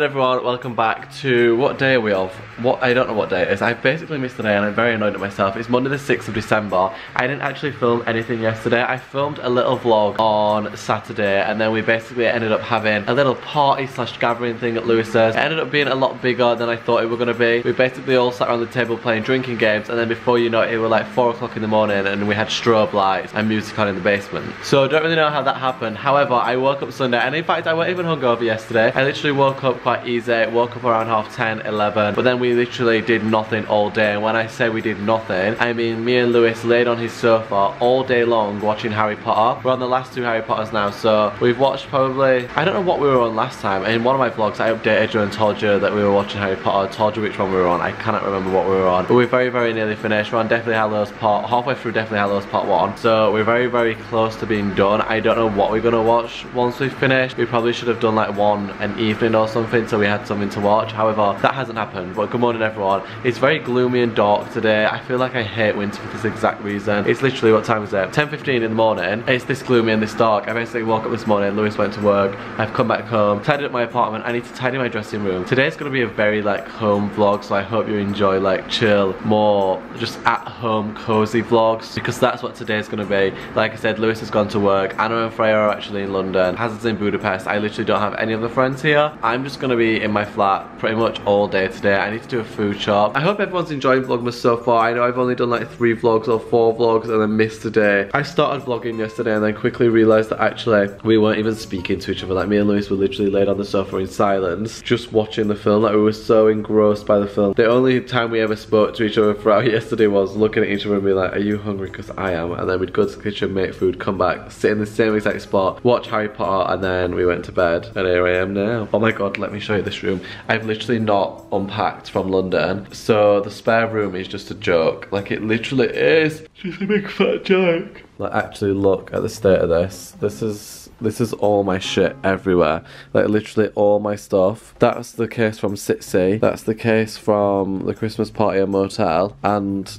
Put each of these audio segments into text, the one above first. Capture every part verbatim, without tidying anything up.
morning everyone, welcome back to, what day are we of? What I don't know what day it is, I basically missed the day and I'm very annoyed at myself. It's Monday the sixth of December. I didn't actually film anything yesterday. I filmed a little vlog on Saturday and then we basically ended up having a little party slash gathering thing at Lewis's. It ended up being a lot bigger than I thought it were going to be. We basically all sat around the table playing drinking games and then before you know it, it were like four o'clock in the morning and we had strobe lights and music on in the basement. So I don't really know how that happened. However, I woke up Sunday and in fact I weren't even hungover yesterday. I literally woke up quite easy, woke up around half ten, eleven, but then we literally did nothing all day. And when I say we did nothing, I mean me and Lewis laid on his sofa all day long watching Harry Potter. We're on the last two Harry Potters now, so we've watched probably, I don't know what we were on last time. In one of my vlogs I updated you and told you that we were watching Harry Potter, told you which one we were on. I cannot remember what we were on, but we're very very nearly finished. We're on Deathly Hallows part, halfway through Deathly Hallows part one, so we're very very close to being done. I don't know what we're gonna watch once we've finished. We probably should have done like one and each evening or something so we had something to watch. However, that hasn't happened. But good morning everyone. It's very gloomy and dark today. I feel like I hate winter for this exact reason. It's literally, what time is it? ten fifteen in the morning. It's this gloomy and this dark. I basically woke up this morning, Lewis went to work, I've come back home, tidied up my apartment, I need to tidy my dressing room. Today's gonna be a very like home vlog, so I hope you enjoy like chill, more just at home cozy vlogs, because that's what today's gonna be. Like I said, Lewis has gone to work, Anna and Freya are actually in London, Hazard's in Budapest, I literally don't have any other friends here. I'm just gonna be in my flat pretty much all day today. I need to do a food shop. I hope everyone's enjoying Vlogmas so far. I know I've only done like three vlogs or four vlogs and then missed today. I started vlogging yesterday and then quickly realized that actually we weren't even speaking to each other. Like me and Lewis were literally laid on the sofa in silence, just watching the film. Like we were so engrossed by the film. The only time we ever spoke to each other throughout yesterday was looking at each other and be like, "Are you hungry? Because I am." And then we'd go to the kitchen, make food, come back, sit in the same exact spot, watch Harry Potter, and then we went to bed. And here I am now. Oh my god, let me show you this room. I've literally not unpacked from London, so the spare room is just a joke. Like it literally is just a big fat joke. Like actually look at the state of this. This is This is all my shit everywhere. Like literally all my stuff. That's the case from Sitsi. That's the case from the Christmas party at motel. And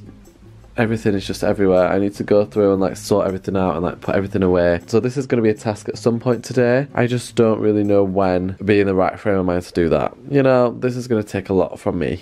everything is just everywhere. I need to go through and like sort everything out and like put everything away. So this is going to be a task at some point today. I just don't really know when, be in the right frame of mind to do that. You know, this is going to take a lot from me.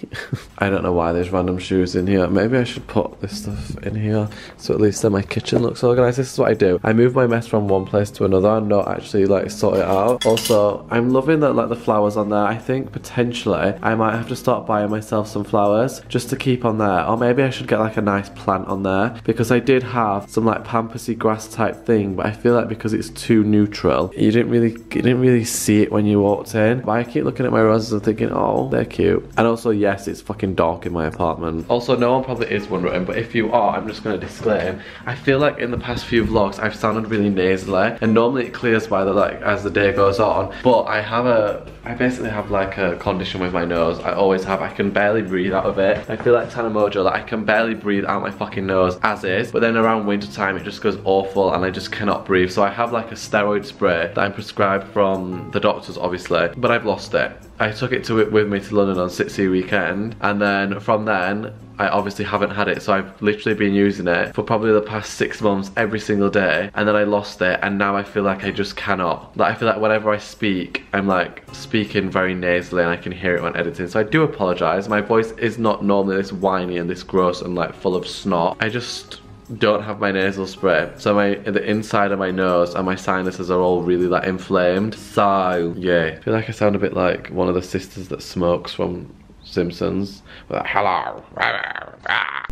I don't know why there's random shoes in here. Maybe I should put this stuff in here so at least then my kitchen looks organised. This is what I do. I move my mess from one place to another and not actually like sort it out. Also, I'm loving that like the flowers on there. I think potentially I might have to start buying myself some flowers just to keep on there. Or maybe I should get like a nice plant on there, because I did have some like pampersy grass type thing, but I feel like because it's too neutral, you didn't really you didn't really see it when you walked in. But I keep looking at my roses and thinking, oh, they're cute. And also, yes, it's fucking dark in my apartment. Also, no one probably is wondering, but if you are, I'm just gonna disclaim. I feel like in the past few vlogs I've sounded really nasally, and normally it clears by the like as the day goes on. But I have a I basically have like a condition with my nose. I always have. I can barely breathe out of it. I feel like Tana Mongeau, like I can barely breathe out my fucking nose as is, but then around winter time it just goes awful and I just cannot breathe. So I have like a steroid spray that I'm prescribed from the doctors obviously, but I've lost it. I took it to it with me to London on Sitsi weekend, and then from then I obviously haven't had it, so I've literally been using it for probably the past six months every single day, and then I lost it, and now I feel like I just cannot. Like I feel like whenever I speak, I'm like speaking very nasally, and I can hear it when editing. So I do apologise. My voice is not normally this whiny and this gross and like full of snot. I just don't have my nasal spray, so my the inside of my nose and my sinuses are all really like inflamed. So yeah, I feel like I sound a bit like one of the sisters that smokes from Simpsons. Like, hello. I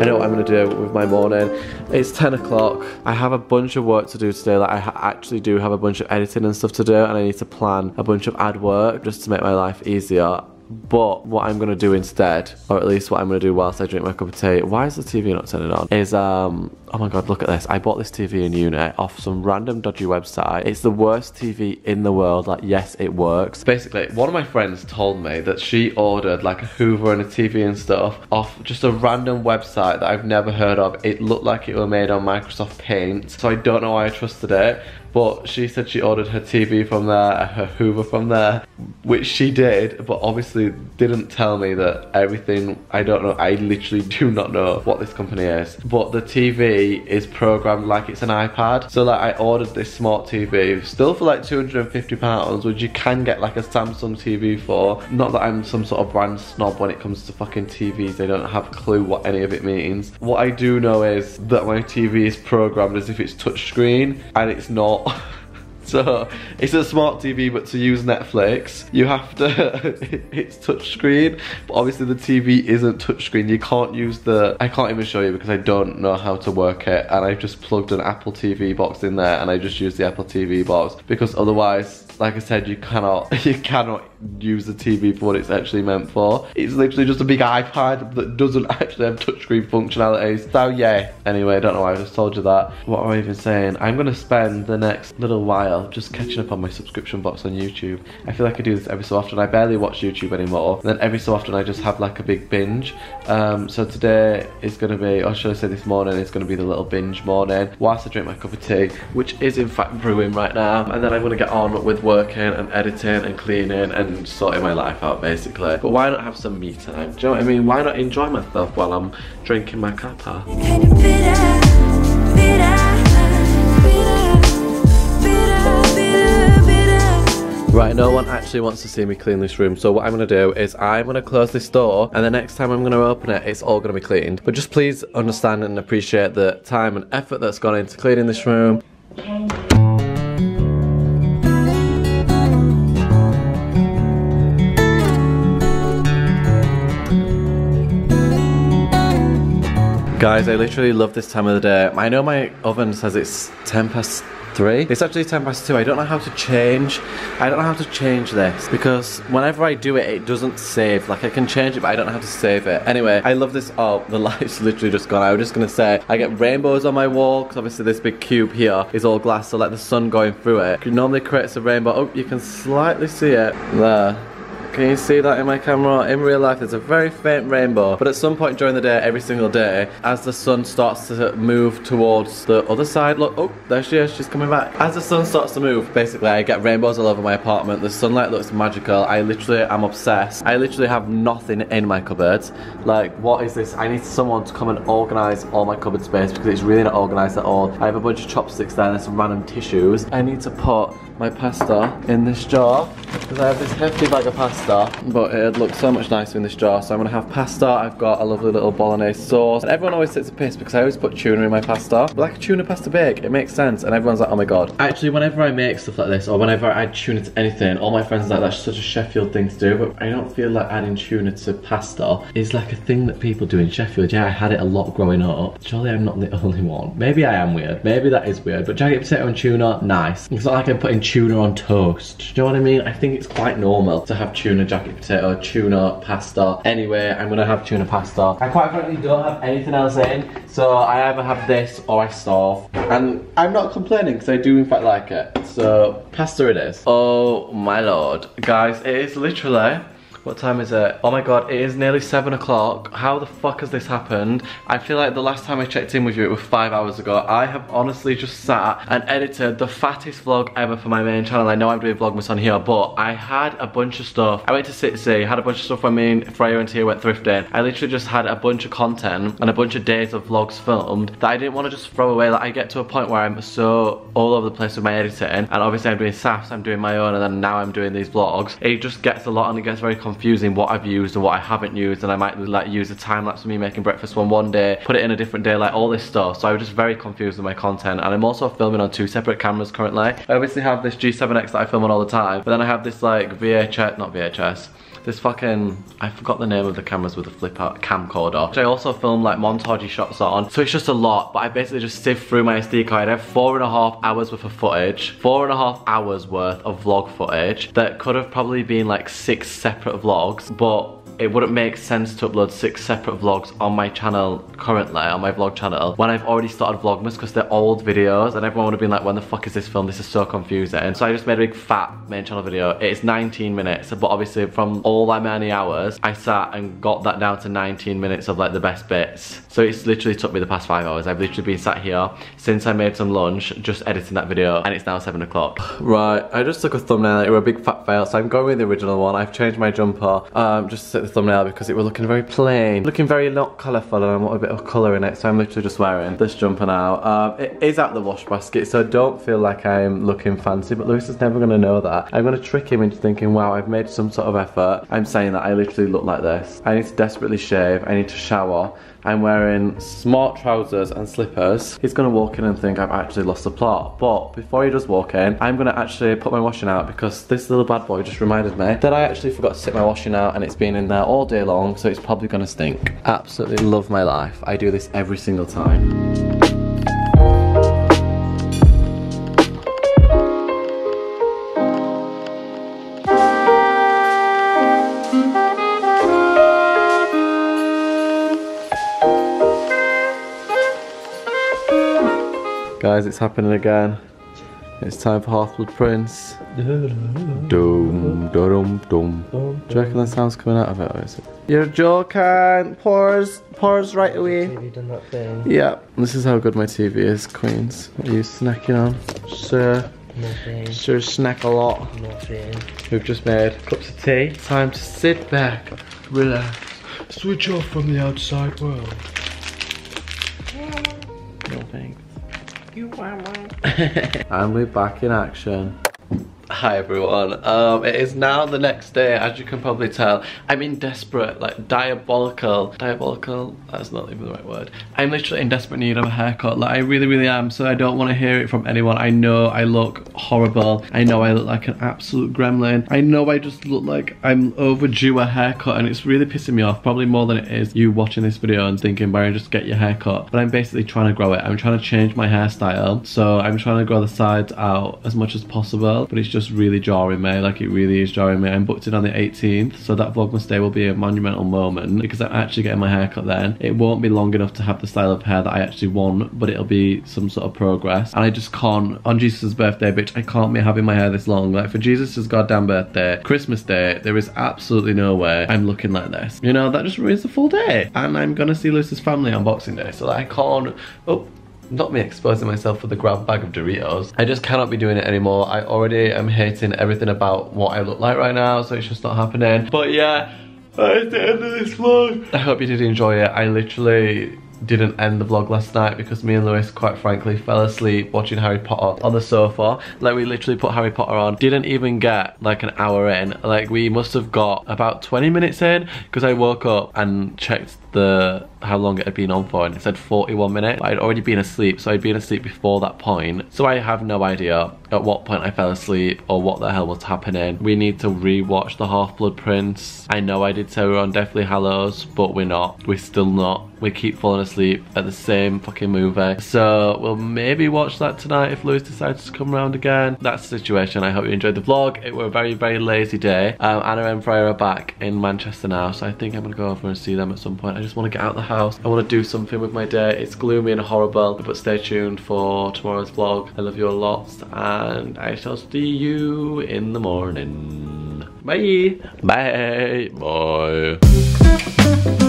know what I'm gonna do with my morning. It's ten o'clock. I have a bunch of work to do today. Like I ha actually do have a bunch of editing and stuff to do, and I need to plan a bunch of ad work just to make my life easier. But what I'm gonna do instead, or at least what I'm gonna do whilst I drink my cup of tea, why is the T V not turning on? Is um oh my god, look at this. I bought this T V in uni off some random dodgy website. It's the worst T V in the world. Like yes, it works. Basically, one of my friends told me that she ordered like a Hoover and a T V and stuff off just a random website that I've never heard of. It looked like it were made on Microsoft Paint, so I don't know why I trusted it. But she said she ordered her T V from there, her Hoover from there, which she did, but obviously didn't tell me that everything, I don't know, I literally do not know what this company is. But the T V is programmed like it's an iPad. So like I ordered this smart T V, still for like two hundred and fifty pounds, which you can get like a Samsung T V for. Not that I'm some sort of brand snob when it comes to fucking T Vs, they don't have a clue what any of it means. What I do know is that my T V is programmed as if it's touchscreen, and it's not. So it's a smart T V, but to use Netflix you have to it's touchscreen, but obviously the T V isn't touchscreen. You can't use the, I can't even show you because I don't know how to work it, and I've just plugged an Apple T V box in there and I just used the Apple T V box, because otherwise, like I said, you cannot you cannot use the T V for what it's actually meant for. It's literally just a big iPad that doesn't actually have touchscreen functionalities. So yeah. Anyway, I don't know why I just told you that. What am I even saying? I'm gonna spend the next little while just catching up on my subscription box on YouTube. I feel like I do this every so often. I barely watch YouTube anymore. And then every so often I just have like a big binge. Um, so today is gonna be, or should I say this morning, is gonna be the little binge morning whilst I drink my cup of tea, which is in fact brewing right now. And then I'm gonna get on with working and editing and cleaning and sorting my life out basically. But why not have some me time? Do you know what I mean? Why not enjoy myself while I'm drinking my cuppa? Right, no one actually wants to see me clean this room, so what I'm gonna do is I'm gonna close this door, and the next time I'm gonna open it, it's all gonna be cleaned. But just please understand and appreciate the time and effort that's gone into cleaning this room. Guys, I literally love this time of the day. I know my oven says it's ten past three. It's actually ten past two. I don't know how to change. I don't know how to change this, because whenever I do it, it doesn't save. Like, I can change it, but I don't know how to save it. Anyway, I love this. Oh, the light's literally just gone. I was just going to say, I get rainbows on my wall, because obviously this big cube here is all glass, so like the sun going through it, it normally creates a rainbow. Oh, you can slightly see it there. Can you see that in my camera? In real life, there's a very faint rainbow. But at some point during the day, every single day, as the sun starts to move towards the other side, look, oh, there she is, she's coming back. As the sun starts to move, basically, I get rainbows all over my apartment. The sunlight looks magical. I literally am obsessed. I literally have nothing in my cupboards. Like, what is this? I need someone to come and organize all my cupboard space, because it's really not organized at all. I have a bunch of chopsticks there and some random tissues. I need to put my pasta in this jar, because I have this hefty bag of pasta. But it looks so much nicer in this jar, so I'm gonna have pasta. I've got a lovely little bolognese sauce, and everyone always takes a piss because I always put tuna in my pasta, but like a tuna pasta bake, it makes sense, and everyone's like, oh my god. Actually, whenever I make stuff like this, or whenever I add tuna to anything, all my friends are like, that's such a Sheffield thing to do, but I don't feel like adding tuna to pasta is like a thing that people do in Sheffield. Yeah, I had it a lot growing up. Surely I'm not the only one. Maybe I am weird, maybe that is weird, but jagged potato and tuna, nice. It's not like I'm putting tuna on toast, do you know what I mean? I think it's quite normal to have tuna Tuna jacket potato, tuna pasta. Anyway, I'm gonna have tuna pasta. I quite frankly don't have anything else in, so I either have this or I starve. And I'm not complaining because I do in fact like it. So pasta it is. Oh my lord, guys! It is literally. What time is it? Oh my god, it is nearly seven o'clock. How the fuck has this happened? I feel like the last time I checked in with you, it was five hours ago. I have honestly just sat and edited the fattest vlog ever for my main channel. I know I'm doing Vlogmas on here, but I had a bunch of stuff. I went to Sitsi, had a bunch of stuff when me and Freya and Tia went thrifting. I literally just had a bunch of content and a bunch of days of vlogs filmed that I didn't want to just throw away. Like, I get to a point where I'm so all over the place with my editing, and obviously I'm doing S A Fs, I'm doing my own, and then now I'm doing these vlogs. It just gets a lot, and it gets very confusing. Confusing what I've used and what I haven't used, and I might like use a time lapse of me making breakfast one one day, put it in a different day, like all this stuff. So I was just very confused with my content, and I'm also filming on two separate cameras currently. I obviously have this G seven X that I film on all the time, but then I have this like V H S, not V H S. This fucking, I forgot the name of the cameras with the flip out camcorder, which I also film like montage shots on. So it's just a lot, but I basically just sift through my S D card. I have four and a half hours worth of footage, four and a half hours worth of vlog footage that could have probably been like six separate vlogs, but it wouldn't make sense to upload six separate vlogs on my channel currently, on my vlog channel, when I've already started Vlogmas, because they're old videos and everyone would have been like, when the fuck is this film? This is so confusing. So I just made a big fat main channel video. It's nineteen minutes, but obviously from all that many hours, I sat and got that down to nineteen minutes of like the best bits. So it's literally took me the past five hours. I've literally been sat here since I made some lunch, just editing that video, and it's now seven o'clock. Right, I just took a thumbnail. It was a big fat fail, so I'm going with the original one. I've changed my jumper, um, just to set the thumbnail because it was looking very plain, looking very not colourful, and I want a bit of colour in it, so I'm literally just wearing this jumper now. Um, it is out the wash basket, so don't feel like I'm looking fancy, but Lewis is never going to know that. I'm going to trick him into thinking, wow, I've made some sort of effort. I'm saying that I literally look like this. I need to desperately shave, I need to shower. I'm wearing smart trousers and slippers. He's gonna walk in and think I've actually lost the plot. But before he does walk in, I'm gonna actually put my washing out, because this little bad boy just reminded me that I actually forgot to sit my washing out, and it's been in there all day long, so it's probably gonna stink. Absolutely love my life. I do this every single time. Guys, it's happening again. It's time for Half-Blood Prince. Dum, dum, dum, dum. Do you reckon that sound's coming out of it, or is it? You're joking. Pause, pause right away. T V done that thing. Yeah, this is how good my T V is, Queens. What are you snacking on? Sir. Nothing. Sir, snack a lot. Nothing. We've just made cups of tea. Time to sit back, relax, switch off from the outside world. Nothing. You and we're back in action. Hi everyone, um, it is now the next day, as you can probably tell. I'm in desperate, like diabolical, diabolical, that's not even the right word. I'm literally in desperate need of a haircut, like I really, really am, so I don't want to hear it from anyone. I know I look horrible, I know I look like an absolute gremlin, I know I just look like I'm overdue a haircut, and it's really pissing me off, probably more than it is you watching this video and thinking, Byron, just get your haircut. But I'm basically trying to grow it, I'm trying to change my hairstyle, so I'm trying to grow the sides out as much as possible, but it's just really jarring me, like it really is jarring me. I'm booked in on the eighteenth, so that Vlogmas day will be a monumental moment because I'm actually getting my haircut then. It won't be long enough to have the style of hair that I actually want, but it'll be some sort of progress. And I just can't, on Jesus' birthday, bitch, I can't be having my hair this long. Like for Jesus' goddamn birthday, Christmas day, there is absolutely no way I'm looking like this. You know, that just ruins the full day. And I'm gonna see Lucy's family on Boxing Day, so I can't, oh. Not me exposing myself for the grab bag of Doritos. I just cannot be doing it anymore. I already am hating everything about what I look like right now, so it's just not happening. But yeah, that's the end of this vlog. I hope you did enjoy it. I literally didn't end the vlog last night because me and Lewis, quite frankly, fell asleep watching Harry Potter on the sofa. Like we literally put Harry Potter on, didn't even get like an hour in. Like we must have got about twenty minutes in, because I woke up and checked the how long it had been on for, and it said forty-one minutes. I'd already been asleep, so I'd been asleep before that point, so I have no idea at what point I fell asleep or what the hell was happening. We need to re-watch the Half-Blood Prince. I know I did say we were on Deathly Hallows, but we're not, we're still not. We keep falling asleep at the same fucking movie, so we'll maybe watch that tonight if Lewis decides to come round again. That's the situation. I hope you enjoyed the vlog. It was a very very lazy day. um, Anna and Freya are back in Manchester now, so I think I'm gonna go over and see them at some point. I just want to get out of the house. I want to do something with my day. It's gloomy and horrible, but stay tuned for tomorrow's vlog. I love you all lots, and I shall see you in the morning. Bye. Bye. Bye.